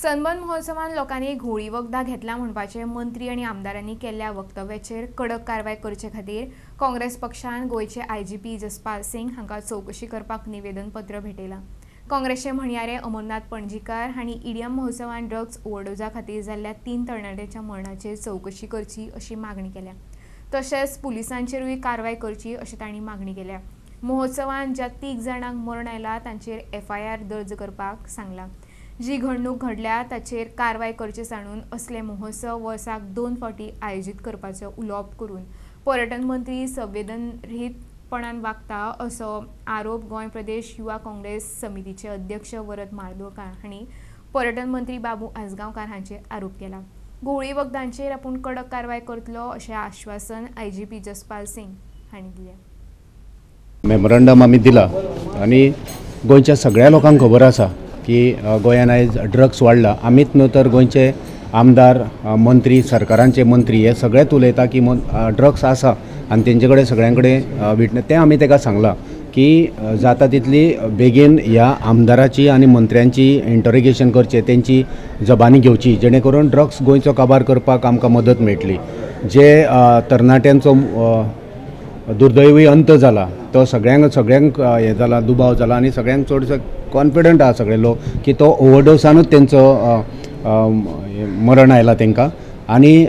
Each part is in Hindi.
सनबर्न महोत्सवान लोकांनी घोळी वखदां घेतला म्हणपाचे मंत्री आनी आमदारांनी केल्ल्या वक्तव्याचेर कडक कारवाय करचे खातीर काँग्रेस पक्षान गोयचे आयजीपी जसपाल सिंग हांकां चौकशी करपाक निवेदनपत्र भेटयलां। काँग्रेसचे म्हणयारे अमरनाथ पणजीकार हांणी ईडीएम महोत्सवान ड्रग्स ओव्हरडोजा खातीर जाल्ल्या 3 तरणाट्यांच्या मरणाचेर चौकशी करची अशी मागणी केल्या। तशेंच पुलिसांचेरूय कारवाय करची अशी तांणी मागणी केल्या। महोत्सवान ज्या 3 जाणांक मरण आयला तांचेर FIR दर्ज करपाक सांगलां। जी घडणूक घडल्या ताचेर कारवाय करचे सांडून असले महोत्सव वर्साक 2 फावटी आयोजीत करपाचो उलोप करून पर्यटन मंत्री संवेदनरहितपणान वागता असो आरोप गोंय प्रदेश युवा काँग्रेस समितीचे अध्यक्ष वरद मार्दोळकार हांणी पर्यटन मंत्री बाबू आजगांवकार हांचेर आरोप केला। घोळी वखदांचेर आपूण कडक कारवाय करतलो अशें आश्वासन IGP जसपाल सिंग हांणी दिलें। मेमोरंडम आमी दिला आनी गोंयच्या सगळ्या लोकांक खबर आसा की गोयान आयज ड्रग्स वाडला। आमीच न्हू तर गोंयचे आमदार मंत्री सरकारांचे मंत्री हे सगळेच उलयता की ड्रग्स आसा आनी तेंचे कडेन सगळ्यांकडे विटने तें आमी तेका सांगला की जाता तितली बेगीन ह्या आमदाराची आनी मंत्र्यांची इंटरोगेशन करचे, तेंची जबानी घेवची जेणे करून ड्रग्स गोंयचो काबार करपाक आमकां मदत मेळटली। जे तरणाट्यांचो दुर्दैवी अंत जाला तो सगळ्यांक हे जाला, दुबाव जाला आनी सगळ्यांक चडसो कॉन्फिडंट आसा सगळे लोक की तो ओव्हरडोसानूच तेंचो मरण आयला तेंकां। आनी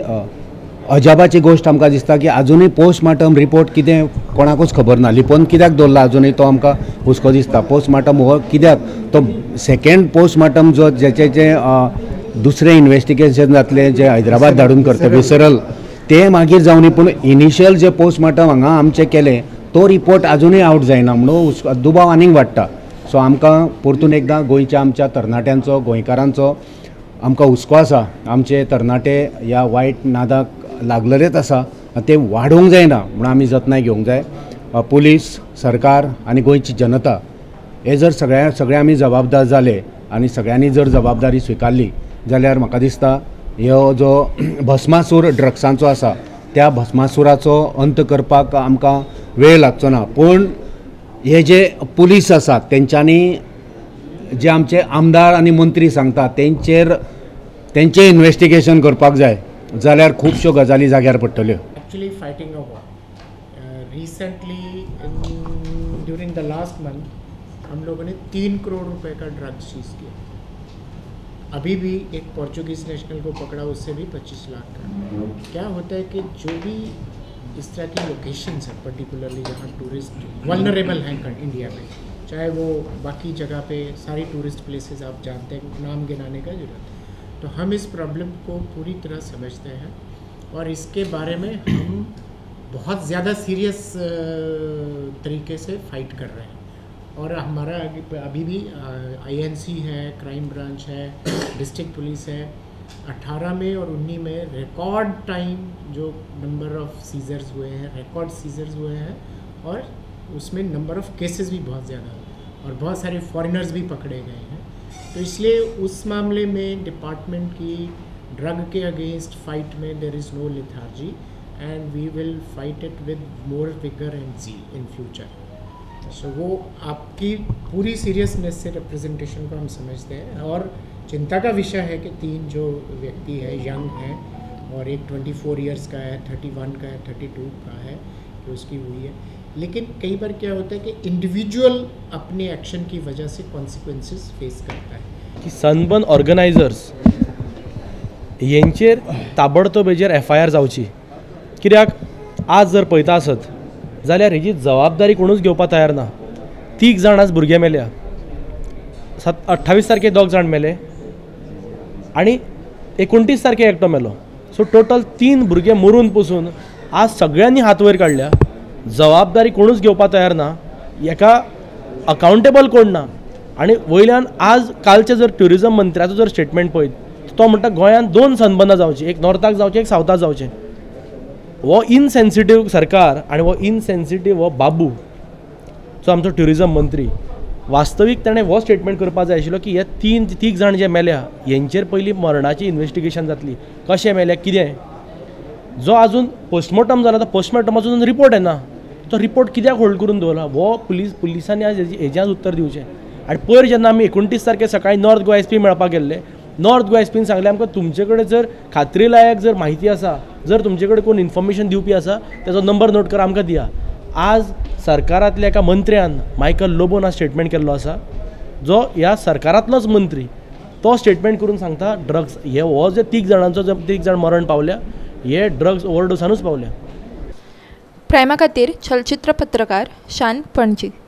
अजाबाची गोष्ट आमकां दिसता की अजुनूय पोस्टमार्टम रिपोर्ट कितें कोणाकूच खबर ना, लिपोवन कित्याक दवरला अजुनूय तो आमकां हुस्को दिसता। पोस्टमार्टम हो कित्याक तो सेकेंड पोस्टमार्टम जो जेचे जे दुसरें इन्वेस्टिगेशन जातलें जे हैदराबाद धाडून करता विसरल ते मागीर जावनी, पूण इनिशियल जे पोस्टमार्टम हांगा आमचे केले तो रिपोर्ट अजुनूय आउट जायना म्हणून दुबाव आनीक वाडटा। सो आमकां परतून एकदां गोंयच्या आमच्या तरणाट्यांचो गोंयकारांचो आमकां हुस्को आसा, आमचे तरणाटे ह्या वायट नादाक लागलेलेच आसा, ते वाडूंक जायना म्हणून आमी जतनाय घेवंक जाय। पुलीस सरकार आनी गोंयची जनता हे जर सगळे आमी जबाबदार जाले आनी सगळ्यांनी जर जबाबदारी स्विकारली जाल्यार म्हाका दिसता ह्यो जो भस्मासूर ड्रग्सांचो आसा त्या भस्मासुराचो अंत करपाक आमकां वेळ लागचो ना। पूण हे जे पुलीस आसात तेंच्यांनी जे आमचे आमदार आनी मंत्री सांगतात तेंचें इन्वेस्टिगेशन करपाक जाय जाल्यार खुबश्यो गजाली जाग्यार पडटल्यो। Actually fighting a war recently during the last month हम लोगों ने 3 करोड़ रुपए का ड्रग्स सीज किया। अभी भी एक पोर्चुगीज़ नेशनल को पकड़ा, उससे भी 25 लाख का। क्या होता है कि जो भी इस तरह की लोकेशंस हैं पर्टिकुलरली जहाँ टूरिस्ट वल्नरेबल हैं इंडिया में, चाहे वो बाकी जगह पे सारी टूरिस्ट प्लेसेस आप जानते हैं, नाम गिनाने का जरूरत। तो हम इस प्रॉब्लम को पूरी तरह समझते हैं और इसके बारे में हम बहुत ज़्यादा सीरियस तरीके से फाइट कर रहे हैं। और हमारा अभी भी INC है, क्राइम ब्रांच है, डिस्ट्रिक्ट पुलिस है। 18 में और 19 में रिकॉर्ड टाइम जो नंबर ऑफ सीजर्स हुए हैं, रिकॉर्ड सीजर्स हुए हैं और उसमें नंबर ऑफ केसेस भी बहुत ज़्यादा और बहुत सारे फॉरेनर्स भी पकड़े गए हैं। तो इसलिए उस मामले में डिपार्टमेंट की ड्रग के अगेंस्ट फाइट में there is no lethargy and we will fight it with more vigour and zeal in future. So वो आपकी पूरी सीरियसनेस से रिप्रेजेंटेशन को हम समझते हैं और चिंता का विषय है कि 3 जो व्यक्ति है यंग है और एक 24 इयर्स का है, 31 का है, 32 का है कि उसकी हुई है। लेकिन कई बार क्या होता है कि इंडिविजुअल अपने एक्शन की वजह से कॉन्सिक्वेंसेस फेस करता है कि सनबर्न ऑर्गनाइजर्स हेंचेर ताबडतोब हेजेर FIR जावची, कित्याक आज जर पळयता आसत जाल्यार हेजी जबाबदारी कोणूच घेवपाक तयार ना। 3 जाण आज भुरगे मेल्या, 28 तारखे 2 जाण मेले आनी 29 तारखे एकटो मेलो। सो टोटल 3 भुरगे मरून पसून आज सगळ्यांनी हात वयर काडल्या। जबाबदारी कोणूच घेवपाक तयार ना, हेका अकाउंटेबल कोण ना। आनी वयल्यान आज कालचे जर ट्युरिजम मंत्र्याचो जर स्टेटमेंट पळयत तो म्हणटा गोंयान 2 सनबर्नां जावची, एक नॉर्थाक जावची, एक सावथाक जावचें। वो इनसेन्सिटिव सरकार आनी वो इनसेन्सिटिव वो बाबू जो आमचो ट्युरिजम मंत्री, वास्तवीक ताणें वो स्टेटमेंट करपाक जाय आशिल्लो की हे 3 जाण जे मेल्या हेंचेर पयलीं मरणाची इन्वेस्टिगेशन जातली, कशें मेल्या कितें। जो आजून पोस्टमॉर्टम जाला तो पोस्टमॉर्टमाचो अजून रिपोर्ट येना, तो रिपोर्ट कित्याक होल्ड करून दवरला वो पुलिसांनी आज हेजें उत्तर दिवचें। आनी पयर जेन्ना आमी 29 तारखे सकाळीं नॉर्थ गोवा SP मेळपाक गेल्ले नॉर्थ गोवा एसपीन सांगले आमकां तुमचेकडे जर खात्रीलायक जर माहिती आसा, जर तुमचेकडे कोण इन्फॉर्मेशन दिवपी आसा त्याचा नंबर नोट करा, आमकां दिया. आज सरकारांतल्या एका मंत्र्यान मायकल लोबोन हा स्टेटमेंट केल्लो आसा, जो ह्या सरकारांतलोच मंत्री, तो स्टेटमेंट करून सांगता ड्रग्स हे हो जे 3 जाणांचो 3 जाण मरण पावल्या हे ड्रग्स ओव्हरडोसानूच पावल्या. प्रायमा खातीर चलचित्र पत्रकार शान पणजी.